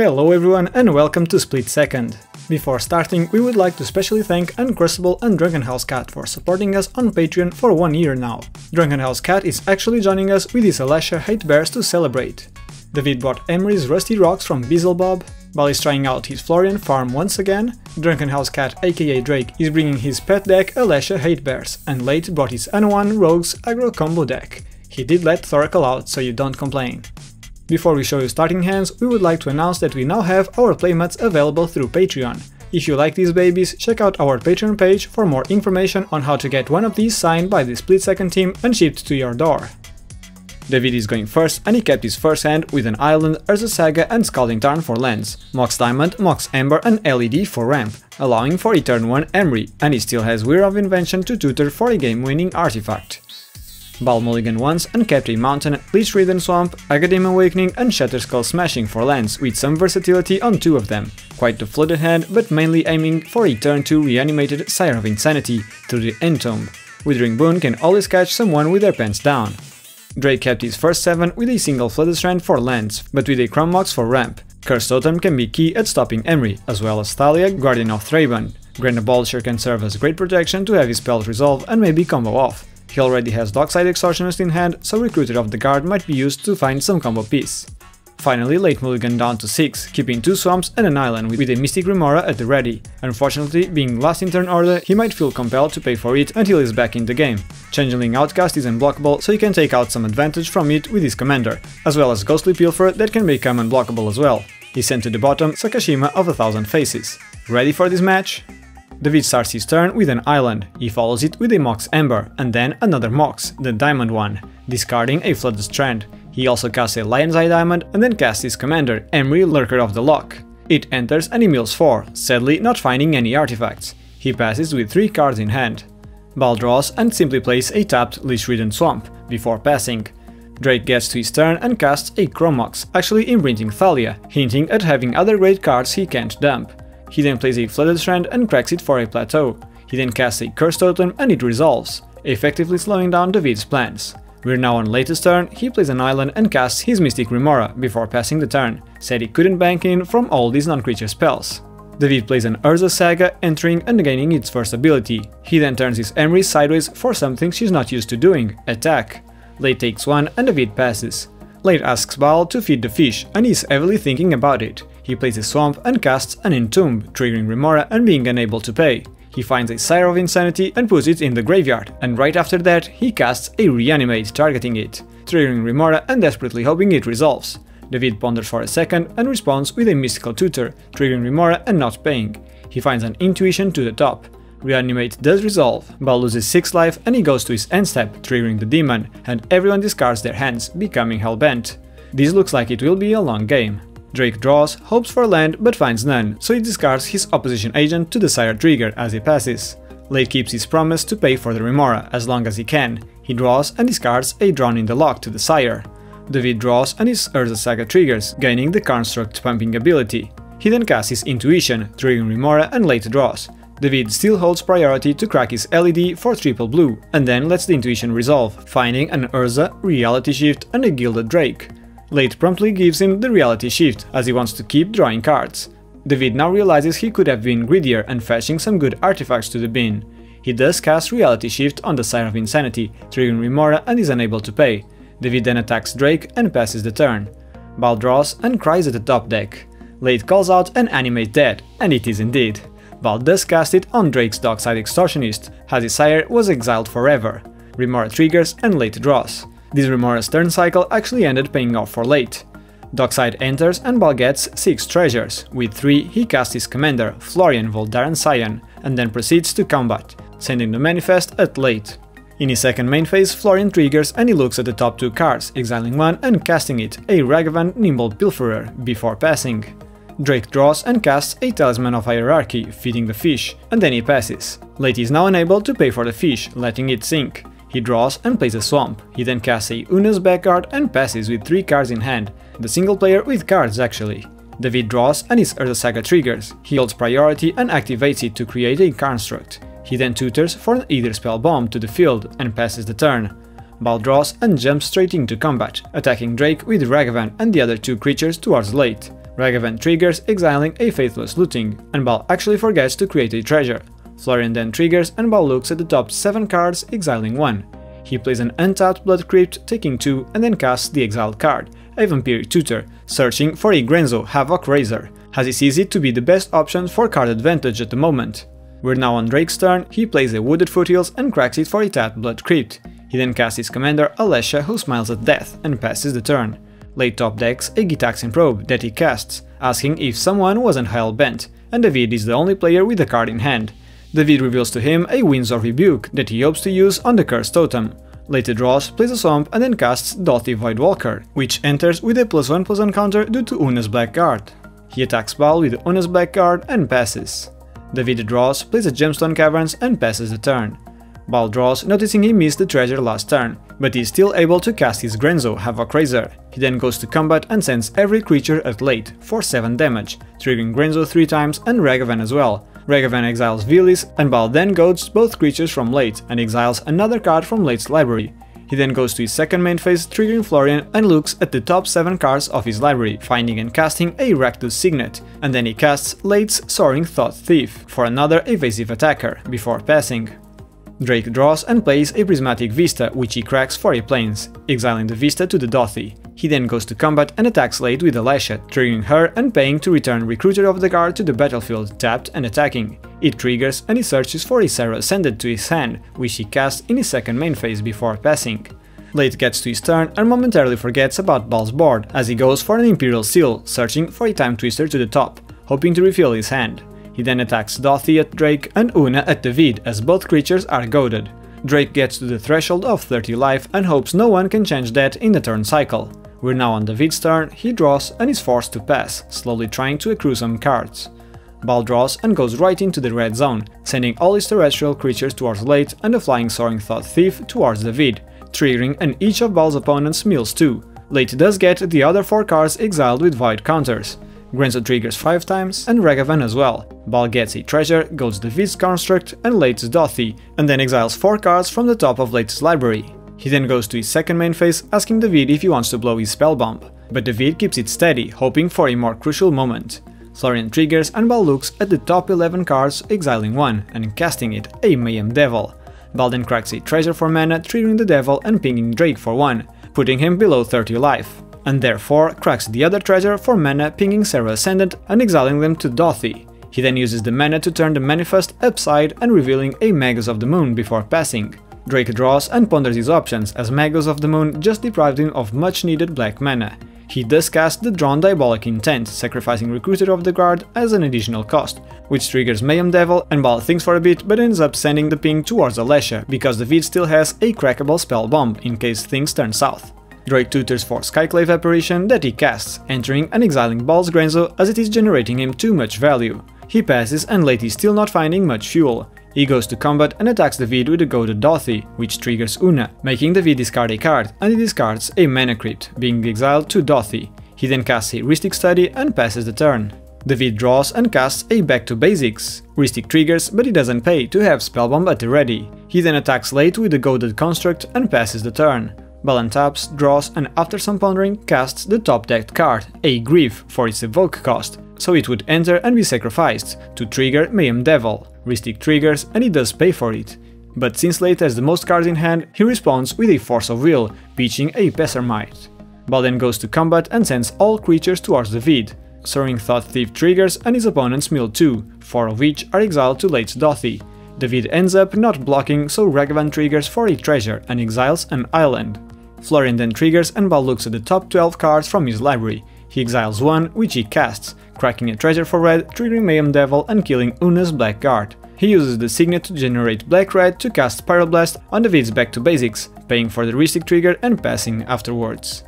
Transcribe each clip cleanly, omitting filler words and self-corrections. Hello everyone and welcome to Split Second. Before starting, we would like to specially thank Uncrustable and DrunkenHouseCat for supporting us on Patreon for 1 year now. DrunkenHouseCat is actually joining us with his Alesha HateBears to celebrate. David bought Emry's Rusty Rocks from Beezlebub, Bal is trying out his Florian Farm once again, DrunkenHouseCat aka Drake is bringing his pet deck Alesha HateBears, and Late bought his Anowon Rogues Agro combo deck. He did let Thoracle out, so you don't complain. Before we show you starting hands, we would like to announce that we now have our playmats available through Patreon. If you like these babies, check out our Patreon page for more information on how to get one of these signed by the Split Second team and shipped to your door. David is going first, and he kept his first hand with an Island, Urza Saga and Scalding Tarn for lands, Mox Diamond, Mox Amber and LED for ramp, allowing for a turn 1 Emry, and he still has Weir of Invention to tutor for a game-winning artifact. Bal mulligan once and kept a Mountain, Leechridden Swamp, Agadim Awakening and Shatterskull Smashing for lands, with some versatility on two of them. Quite the flooded hand, but mainly aiming for a turn 2 reanimated Sire of Insanity through the Entomb. Withering Boon can always catch someone with their pants down. Drake kept his first 7 with a single Flooded Strand for lands, but with a Chrome Mox for ramp. Cursed Totem can be key at stopping Emry, as well as Thalia, Guardian of Thraben. Grand Abolisher can serve as great protection to have his spells resolve and maybe combo off. He already has Dockside Extortionist in hand, so Recruiter of the Guard might be used to find some combo piece. Finally, Late mulligan down to 6, keeping two swamps and an island with a Mystic Remora at the ready. Unfortunately, being last in turn order, he might feel compelled to pay for it until he's back in the game. Changeling Outcast is unblockable, so he can take out some advantage from it with his commander, as well as Ghostly Pilfer that can become unblockable as well. He sent to the bottom Sakashima of 1000 Faces. Ready for this match? David starts his turn with an island, he follows it with a Mox Amber, and then another Mox, the diamond one, discarding a Flooded Strand. He also casts a Lion's Eye Diamond and then casts his commander, Emry, Lurker of the Lock. It enters and he mills 4, sadly not finding any artifacts. He passes with 3 cards in hand. Bal draws and simply plays a tapped Leechridden Swamp, before passing. Drake gets to his turn and casts a Chrome Mox, actually imprinting Thalia, hinting at having other great cards he can't dump. He then plays a Flooded Strand and cracks it for a plateau. He then casts a Cursed Totem and it resolves, effectively slowing down David's plans. We're now on Late's turn, he plays an island and casts his Mystic Remora before passing the turn, said he couldn't bank in from all these non-creature spells. David plays an Urza Saga, entering and gaining its first ability. He then turns his Emry sideways for something she's not used to doing, attack. Late takes 1 and David passes. Late asks Bal to feed the fish and he's heavily thinking about it. He plays a swamp and casts an Entomb, triggering Remora and being unable to pay. He finds a Sire of Insanity and puts it in the graveyard, and right after that he casts a Reanimate, targeting it, triggering Remora and desperately hoping it resolves. David ponders for a second and responds with a Mystical Tutor, triggering Remora and not paying. He finds an Intuition to the top. Reanimate does resolve, Bal loses 6 life and he goes to his end step, triggering the demon, and everyone discards their hands, becoming hellbent. This looks like it will be a long game. Drake draws, hopes for land, but finds none, so he discards his opposition agent to the Sire trigger as he passes. Late keeps his promise to pay for the Remora, as long as he can. He draws and discards a Drown in the Lock to the Sire. David draws and his Urza Saga triggers, gaining the Construct pumping ability. He then casts his Intuition, triggering Remora, and Late draws. David still holds priority to crack his LED for triple blue, and then lets the Intuition resolve, finding an Urza, Reality Shift and a Gilded Drake. Late promptly gives him the Reality Shift, as he wants to keep drawing cards. David now realizes he could have been greedier and fetching some good artifacts to the bin. He does cast Reality Shift on the Sire of Insanity, triggering Remora, and is unable to pay. David then attacks Drake and passes the turn. Bal draws and cries at the top deck. Late calls out an Animate Dead, and it is indeed. Bal does cast it on Drake's Dockside Extortionist, as his Sire was exiled forever. Remora triggers and Late draws. This Remora's turn cycle actually ended paying off for Late. Dockside enters and Bal gets 6 treasures. With 3 he casts his commander, Florian Voldaren Scion, and then proceeds to combat, sending the manifest at Late. In his second main phase, Florian triggers and he looks at the top 2 cards, exiling one and casting it, a Ragavan Nimble Pilferer, before passing. Drake draws and casts a Talisman of Hierarchy, feeding the fish, and then he passes. Late is now unable to pay for the fish, letting it sink. He draws and plays a swamp. He then casts a Unearth Blackguard and passes with 3 cards in hand, the single player with cards actually. David draws and his Urza Saga triggers. He holds priority and activates it to create a construct. He then tutors for an Aether Spell Bomb to the field and passes the turn. Bal draws and jumps straight into combat, attacking Drake with Ragavan and the other 2 creatures towards Late. Rag event triggers, exiling a Faithless Looting, and Bal actually forgets to create a treasure. Florian then triggers and Bal looks at the top 7 cards, exiling 1. He plays an untapped Blood Crypt, taking 2, and then casts the exiled card, a Vampiric Tutor, searching for a Grenzo Havoc Razor, as he sees it to be the best option for card advantage at the moment. We're now on Drake's turn. He plays a Wooded Foothills and cracks it for a tapped Blood Crypt. He then casts his commander Alesha, who smiles at death, and passes the turn. Late top decks a Gitaxian Probe that he casts, asking if someone wasn't hell-bent, and David is the only player with the card in hand. David reveals to him a Winds of Rebuke that he hopes to use on the Cursed Totem. Later draws, plays a Swamp, and then casts Dothy Voidwalker, which enters with a +1/+1 counter due to Unearth Blackguard. He attacks Bal with Unearth Blackguard and passes. David draws, plays a Gemstone Caverns and passes the turn. Bal draws, noticing he missed the treasure last turn, but he is still able to cast his Grenzo Havoc Razor. He then goes to combat and sends every creature at late, for 7 damage, triggering Grenzo 3 times and Ragavan as well. Ragavan exiles Vilis, and Bal then goads both creatures from late, and exiles another card from late's library. He then goes to his second main phase, triggering Florian, and looks at the top 7 cards of his library, finding and casting a Rakdos Signet, and then he casts late's Soaring Thought Thief for another evasive attacker, before passing. Drake draws and plays a Prismatic Vista, which he cracks for a Plains, exiling the Vista to the Dothy. He then goes to combat and attacks late with Alesha, triggering her and paying to return Recruiter of the Guard to the battlefield, tapped and attacking. It triggers and he searches for a Serra Ascended to his hand, which he casts in his second main phase before passing. Late gets to his turn and momentarily forgets about Bal's board, as he goes for an Imperial Seal, searching for a Time Twister to the top, hoping to refill his hand. He then attacks Dothy at Drake and Una at David, as both creatures are goaded. Drake gets to the threshold of 30 life and hopes no one can change that in the turn cycle. We're now on David's turn. He draws and is forced to pass, slowly trying to accrue some cards. Bal draws and goes right into the red zone, sending all his terrestrial creatures towards late and the flying Soaring Thought Thief towards David, triggering and each of Bal's opponents mills 2. Late does get the other 4 cards exiled with void counters. Grenzo triggers 5 times, and Ragavan as well. Bal gets a treasure, goes the Viz Construct and late's Dothy, and then exiles 4 cards from the top of late's library. He then goes to his second main phase, asking David if he wants to blow his spell bomb, but David keeps it steady, hoping for a more crucial moment. Florian triggers and Bal looks at the top 11 cards, exiling 1, and casting it, a Mayhem Devil. Bal then cracks a treasure for mana, triggering the devil and pinging Drake for 1, putting him below 30 life, and therefore cracks the other treasure for mana, pinging Serra Ascendant and exiling them to Dothy. He then uses the mana to turn the manifest upside and revealing a Magus of the Moon before passing. Drake draws and ponders his options, as Magus of the Moon just deprived him of much needed black mana. He does cast the Drawn Diabolic Intent, sacrificing Recruiter of the Guard as an additional cost, which triggers Mayhem Devil, and Bal thinks for a bit but ends up sending the ping towards Alesha, because David still has a crackable spell bomb in case things turn south. Drake tutors for Skyclave Apparition that he casts, entering and exiling Bal's Grenzo as it is generating him too much value. He passes and late is still not finding much fuel. He goes to combat and attacks David with a goaded Dothy, which triggers Una, making David discard a card, and he discards a Mana Crypt, being exiled to Dothy. He then casts a Rhystic Study and passes the turn. David draws and casts a Back to Basics. Rhystic triggers, but he doesn't pay to have Spellbomb at the ready. He then attacks late with a goaded Construct and passes the turn. Bal untaps, draws, and after some pondering, casts the top-decked card, a Grief, for its evoke cost, so it would enter and be sacrificed, to trigger Mayhem Devil. Rhystic triggers, and he does pay for it. But since late has the most cards in hand, he responds with a Force of Will, pitching a Pessermite. Bal then goes to combat and sends all creatures towards David. Soaring Thought Thief triggers, and his opponents mill 2, 4 of which are exiled to late's Dothy. David ends up not blocking, so Ragavan triggers for a treasure and exiles an island. Florian then triggers and Bal looks at the top 12 cards from his library. He exiles 1, which he casts, cracking a treasure for red, triggering Mayhem Devil and killing Una's Blackguard. He uses the Signet to generate black-red to cast Pyroblast on David's Back to Basics, paying for the Rhystic trigger and passing afterwards.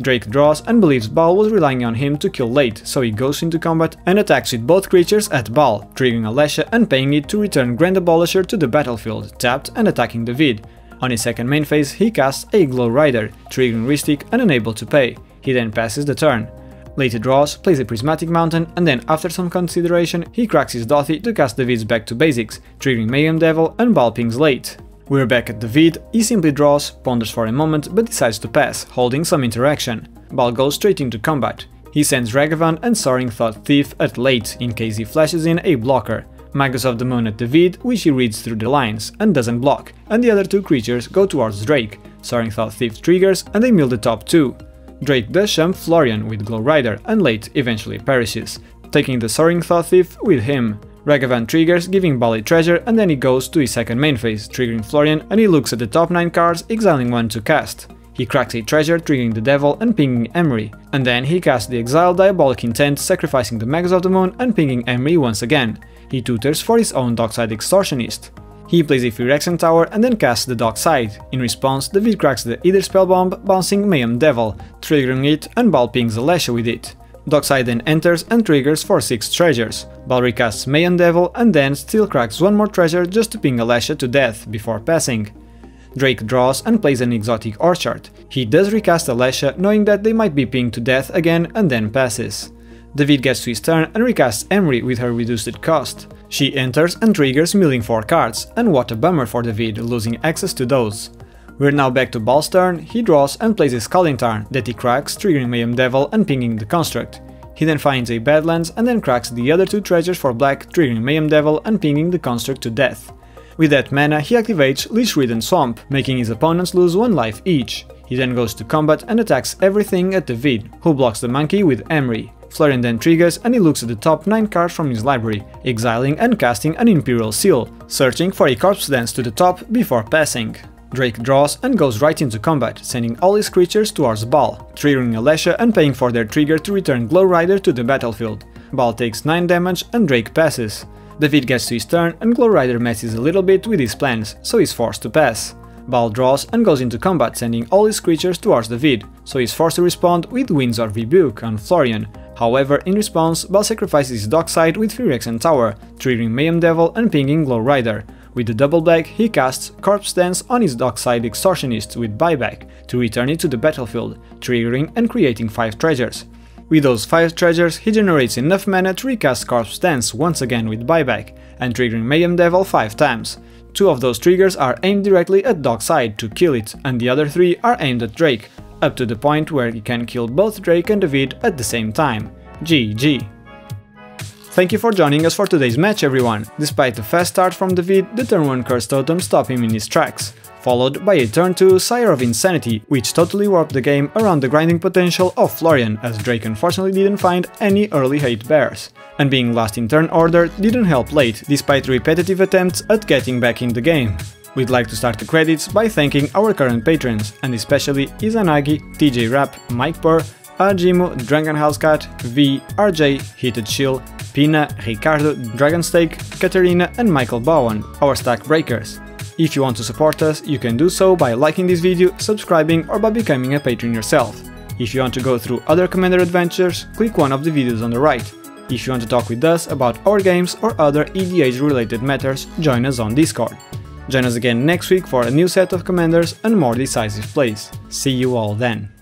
Drake draws and believes Bal was relying on him to kill late, so he goes into combat and attacks with both creatures at Bal, triggering Alesha and paying it to return Grand Abolisher to the battlefield, tapped and attacking David. On his second main phase, he casts a Glow Rider, triggering Rhystic and unable to pay. He then passes the turn. Later draws, plays a Prismatic Mountain, and then after some consideration, he cracks his Dothy to cast David's Back to Basics, triggering Mayhem Devil and Bal pings late. We're back at David. He simply draws, ponders for a moment, but decides to pass, holding some interaction. Bal goes straight into combat. He sends Ragavan and Soaring Thought Thief at late in case he flashes in a blocker. Magus of the Moon at David, which he reads through the lines and doesn't block, and the other two creatures go towards Drake. Soaring Thought Thief triggers and they mill the top two. Drake does shun Florian with Glow Rider and late eventually perishes, taking the Soaring Thought Thief with him. Ragavan triggers, giving Bali treasure, and then he goes to his second main phase, triggering Florian, and he looks at the top 9 cards, exiling one to cast. He cracks a treasure, triggering the Devil and pinging Emry, and then he casts the Exile Diabolic Intent, sacrificing the Magus of the Moon and pinging Emry once again. He tutors for his own Dockside Extortionist. He plays a Phyrexian Tower and then casts the Dockside. In response, David cracks the Aether Spellbomb, bouncing Mayhem Devil, triggering it, and Bal pings Alesha with it. Dockside then enters and triggers for 6 treasures. Balri casts Mayhem Devil and then still cracks one more treasure just to ping Alesha to death before passing. Drake draws and plays an Exotic Orchard. He does recast Alesha, knowing that they might be pinged to death again, and then passes. David gets to his turn and recasts Emry with her reduced cost. She enters and triggers milling 4 cards, and what a bummer for David, losing access to those. We're now back to Bal's turn. He draws and plays a Scalding Tarn that he cracks, triggering Mayhem Devil and pinging the Construct. He then finds a Badlands and then cracks the other 2 treasures for black, triggering Mayhem Devil and pinging the Construct to death. With that mana, he activates Leechridden Swamp, making his opponents lose 1 life each. He then goes to combat and attacks everything at David, who blocks the monkey with Emry. Florian then triggers and he looks at the top 9 cards from his library, exiling and casting an Imperial Seal, searching for a Corpse Dance to the top before passing. Drake draws and goes right into combat, sending all his creatures towards Bal, triggering Alesha and paying for their trigger to return Glow Rider to the battlefield. Bal takes 9 damage and Drake passes. David gets to his turn and Glow Rider messes a little bit with his plans, so he's forced to pass. Bal draws and goes into combat, sending all his creatures towards David, so he's forced to respond with Winds of Rebuke on Florian. However, in response, Bal sacrifices his Dockside with Phyrexian Tower, triggering Mayhem Devil and pinging Glow Rider. With the double black, he casts Corpse Dance on his Dockside Extortionist with Buyback to return it to the battlefield, triggering and creating 5 treasures. With those 5 treasures, he generates enough mana to recast Corpse Dance once again with Buyback, and triggering Mayhem Devil 5 times. 2 of those triggers are aimed directly at Dockside to kill it, and the other 3 are aimed at Drake, up to the point where he can kill both Drake and David at the same time. GG. Thank you for joining us for today's match, everyone. Despite the fast start from David, the turn 1 Cursed Totem stopped him in his tracks, followed by a turn 2 Sire of Insanity, which totally warped the game around the grinding potential of Florian, as Drake unfortunately didn't find any early HateBears. And being last in turn order didn't help late, despite repetitive attempts at getting back in the game. We'd like to start the credits by thanking our current patrons, and especially Izanagi, TJ Rapp, Mike Purr, Ajimu, DrunkenHouseCat, V, RJ, Heated Shield, Pina, Ricardo, Dragonstake, Katerina and Michael Bowen, our stack breakers. If you want to support us, you can do so by liking this video, subscribing or by becoming a patron yourself. If you want to go through other Commander adventures, click one of the videos on the right. If you want to talk with us about our games or other EDH related matters, join us on Discord. Join us again next week for a new set of Commanders and more decisive plays. See you all then.